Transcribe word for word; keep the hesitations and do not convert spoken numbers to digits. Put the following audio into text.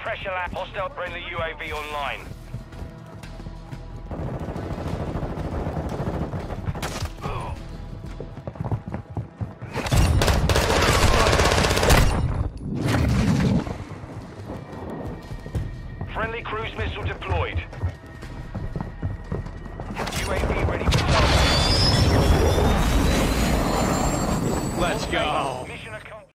pressure lap. Hostile, bring the U A V online. Friendly cruise missile deployed. U A V ready for target. Let's go.